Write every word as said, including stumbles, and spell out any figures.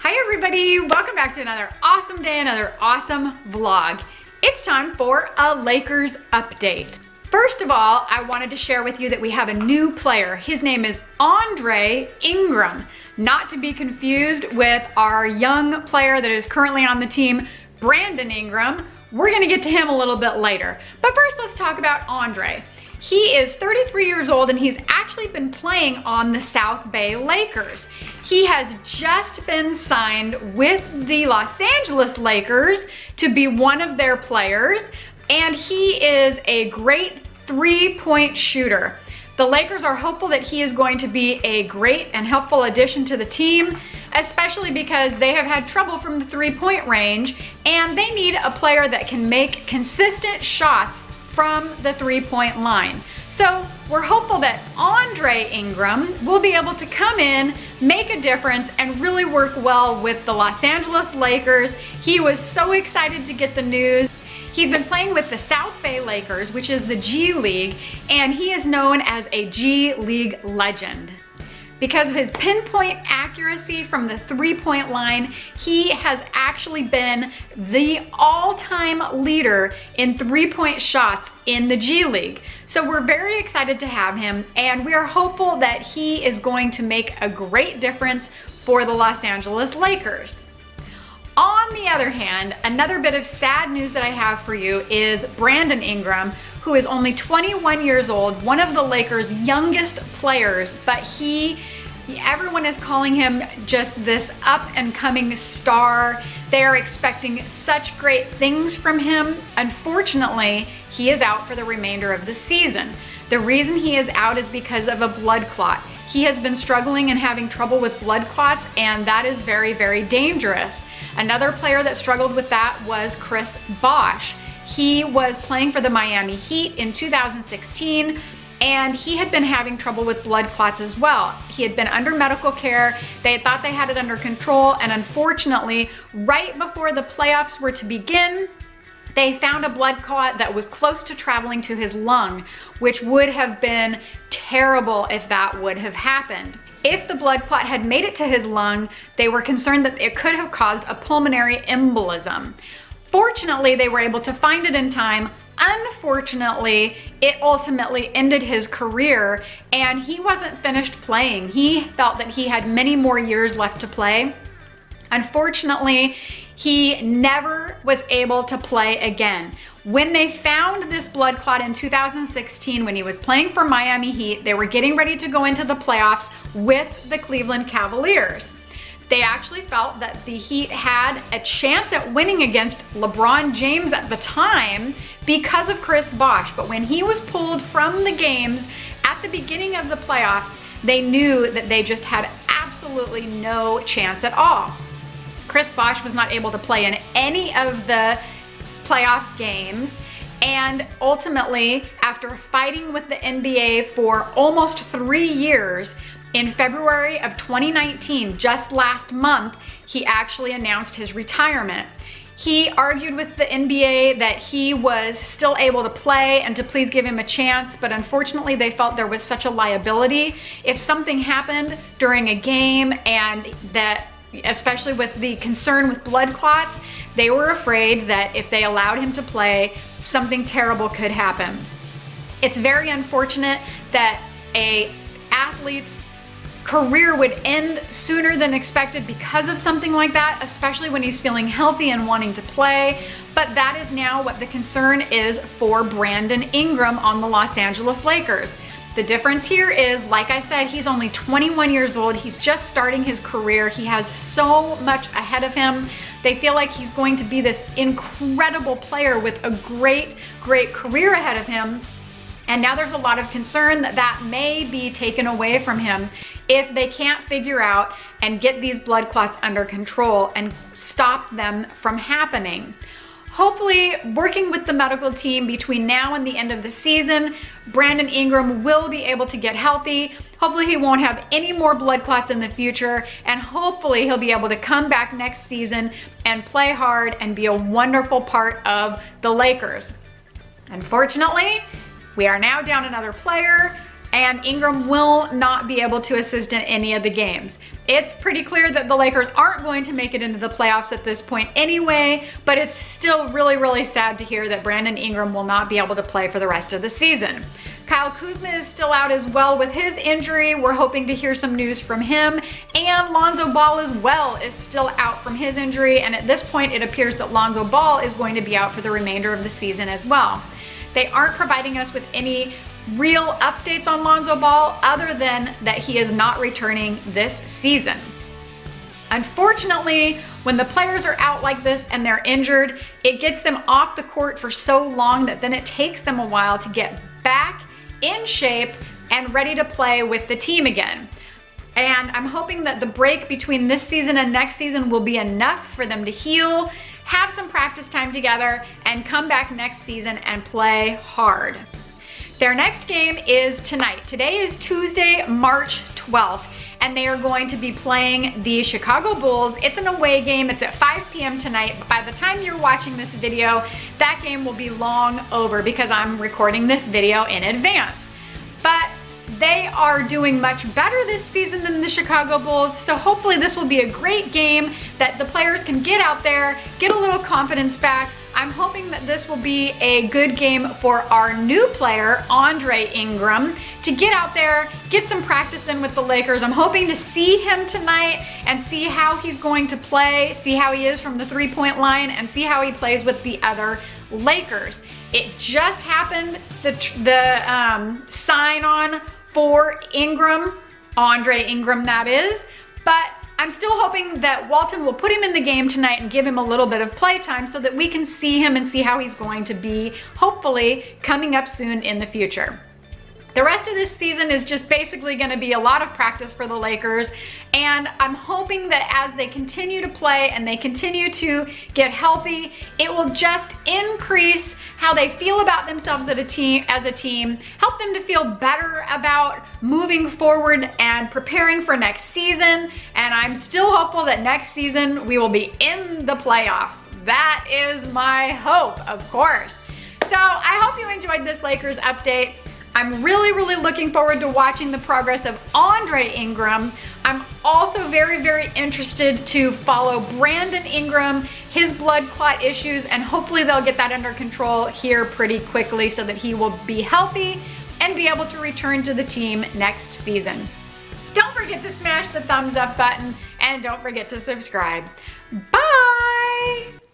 Hi everybody, welcome back to another awesome day, another awesome vlog. It's time for a Lakers update. First of all, I wanted to share with you that we have a new player. His name is Andre Ingram, not to be confused with our young player that is currently on the team, Brandon Ingram. We're gonna get to him a little bit later. But first, let's talk about Andre. He is thirty-three years old and he's actually been playing on the South Bay Lakers. He has just been signed with the Los Angeles Lakers to be one of their players, and he is a great three-point shooter. The Lakers are hopeful that he is going to be a great and helpful addition to the team, especially because they have had trouble from the three-point range, and they need a player that can make consistent shots from the three-point line. So we're hopeful that Andre Ingram will be able to come in, make a difference, and really work well with the Los Angeles Lakers. He was so excited to get the news. He's been playing with the South Bay Lakers, which is the G League, and he is known as a G League legend. Because of his pinpoint accuracy from the three-point line, he has actually been the all-time leader in three-point shots in the G League. So we're very excited to have him, and we are hopeful that he is going to make a great difference for the Los Angeles Lakers. On the other hand, another bit of sad news that I have for you is Brandon Ingram, who is only twenty-one years old, one of the Lakers' youngest players, but he, everyone is calling him just this up-and-coming star. They are expecting such great things from him. Unfortunately, he is out for the remainder of the season. The reason he is out is because of a blood clot. He has been struggling and having trouble with blood clots, and that is very, very dangerous. Another player that struggled with that was Chris Bosh. He was playing for the Miami Heat in two thousand sixteen, and he had been having trouble with blood clots as well. He had been under medical care. They had thought they had it under control, and unfortunately, right before the playoffs were to begin, they found a blood clot that was close to traveling to his lung, which would have been terrible if that would have happened. If the blood clot had made it to his lung, they were concerned that it could have caused a pulmonary embolism. Fortunately, they were able to find it in time. Unfortunately, it ultimately ended his career, and he wasn't finished playing. He felt that he had many more years left to play. Unfortunately, he never was able to play again. When they found this blood clot in two thousand sixteen, when he was playing for Miami Heat, they were getting ready to go into the playoffs with the Cleveland Cavaliers. They actually felt that the Heat had a chance at winning against LeBron James at the time because of Chris Bosh, but when he was pulled from the games at the beginning of the playoffs, they knew that they just had absolutely no chance at all. Chris Bosh was not able to play in any of the playoff games, and ultimately, after fighting with the N B A for almost three years, in February of twenty nineteen, just last month, he actually announced his retirement. He argued with the N B A that he was still able to play and to please give him a chance, but unfortunately they felt there was such a liability. If something happened during a game, and that especially with the concern with blood clots, they were afraid that if they allowed him to play, something terrible could happen. It's very unfortunate that an athlete's career would end sooner than expected because of something like that, especially when he's feeling healthy and wanting to play. But that is now what the concern is for Brandon Ingram on the Los Angeles Lakers. The difference here is, like I said, he's only twenty-one years old. He's just starting his career. He has so much ahead of him. They feel like he's going to be this incredible player with a great, great career ahead of him. And now there's a lot of concern that that may be taken away from him if they can't figure out and get these blood clots under control and stop them from happening. Hopefully, working with the medical team between now and the end of the season, Brandon Ingram will be able to get healthy. Hopefully he won't have any more blood clots in the future, and hopefully he'll be able to come back next season and play hard and be a wonderful part of the Lakers. Unfortunately, we are now down another player. and Ingram will not be able to assist in any of the games. It's pretty clear that the Lakers aren't going to make it into the playoffs at this point anyway, but it's still really, really sad to hear that Brandon Ingram will not be able to play for the rest of the season. Kyle Kuzma is still out as well with his injury. We're hoping to hear some news from him. And Lonzo Ball as well is still out from his injury, and at this point it appears that Lonzo Ball is going to be out for the remainder of the season as well. They aren't providing us with any real updates on Lonzo Ball other than that he is not returning this season. Unfortunately, when the players are out like this and they're injured, it gets them off the court for so long that then it takes them a while to get back in shape and ready to play with the team again. And I'm hoping that the break between this season and next season will be enough for them to heal, have some practice time together, and come back next season and play hard. Their next game is tonight. Today is Tuesday, March twelfth, and they are going to be playing the Chicago Bulls. It's an away game. It's at five p m tonight, but by the time you're watching this video, that game will be long over because I'm recording this video in advance. But they are doing much better this season than the Chicago Bulls, so hopefully this will be a great game that the players can get out there, get a little confidence back. I'm hoping that this will be a good game for our new player, Andre Ingram, to get out there, get some practice in with the Lakers. I'm hoping to see him tonight and see how he's going to play, see how he is from the three-point line, and see how he plays with the other Lakers. It just happened, the, the um, sign-on for Ingram, Andre Ingram that is, but I'm still hoping that Walton will put him in the game tonight and give him a little bit of play time so that we can see him and see how he's going to be, hopefully, coming up soon in the future. The rest of this season is just basically going to be a lot of practice for the Lakers, and I'm hoping that as they continue to play and they continue to get healthy, it will just increase how they feel about themselves as a team, as a team, help them to feel better about moving forward and preparing for next season. And I'm still hopeful that next season we will be in the playoffs. That is my hope, of course. So I hope you enjoyed this Lakers update. I'm really, really looking forward to watching the progress of Andre Ingram. I'm also very, very interested to follow Brandon Ingram, his blood clot issues, and hopefully they'll get that under control here pretty quickly so that he will be healthy and be able to return to the team next season. Don't forget to smash the thumbs up button and don't forget to subscribe. Bye!